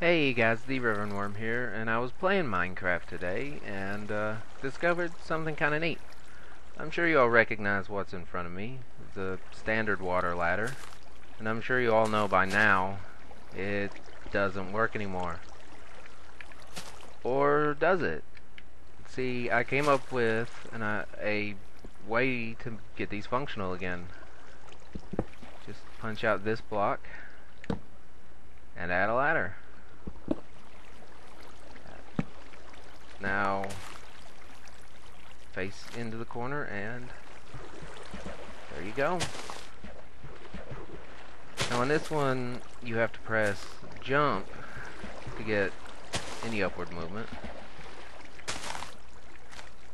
Hey guys, the Reverend Worm here, and I was playing Minecraft today and discovered something kinda neat. I'm sure you all recognize what's in front of me, the standard water ladder, and I'm sure you all know by now it doesn't work anymore. Or does it? See, I came up with a way to get these functional again. Just punch out this block and add a ladder. Now face into the corner and there you go. Now on this one you have to press jump to get any upward movement,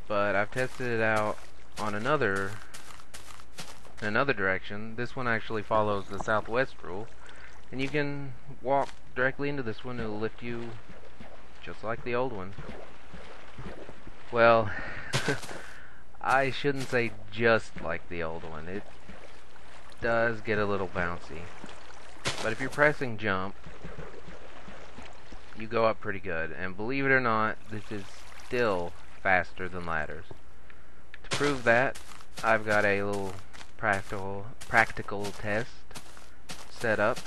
but I've tested it out on another direction. This one actually follows the southwest rule, and you can walk directly into this one. It'll lift you just like the old one. Well, I shouldn't say just like the old one. It does get a little bouncy. But if you're pressing jump, you go up pretty good. And believe it or not, this is still faster than ladders. To prove that, I've got a little practical test set up.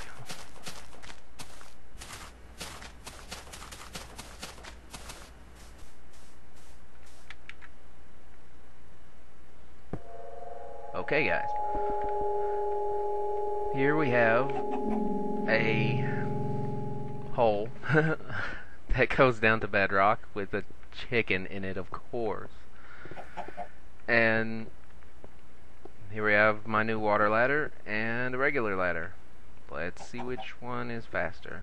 Okay guys, here we have a hole that goes down to bedrock with a chicken in it, of course. And here we have my new water ladder and a regular ladder. Let's see which one is faster.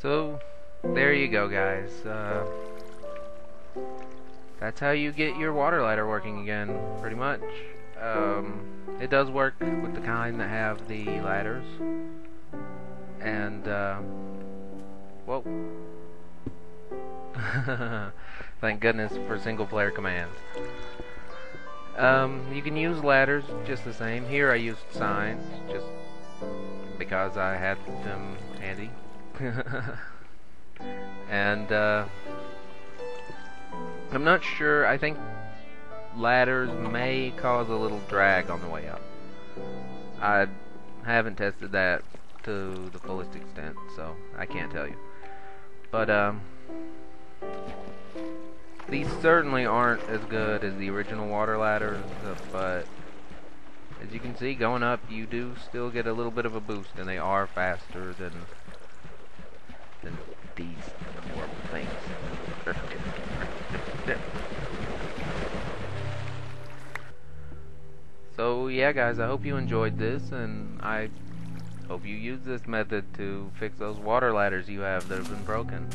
So there you go guys, that's how you get your water ladder working again, pretty much. It does work with the kind that have the ladders, and whoa, thank goodness for single player commands. You can use ladders just the same. Here I used signs just because I had them handy. And I'm not sure, I think ladders may cause a little drag on the way up. I haven't tested that to the fullest extent, so I can't tell you, but these certainly aren't as good as the original water ladders, but as you can see going up you do still get a little bit of a boost, and they are faster than these horrible things. So yeah guys, I hope you enjoyed this, and I hope you use this method to fix those water ladders you have that have been broken.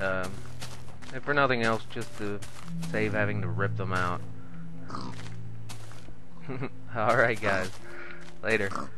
If for nothing else, just to save having to rip them out. Alright guys, later.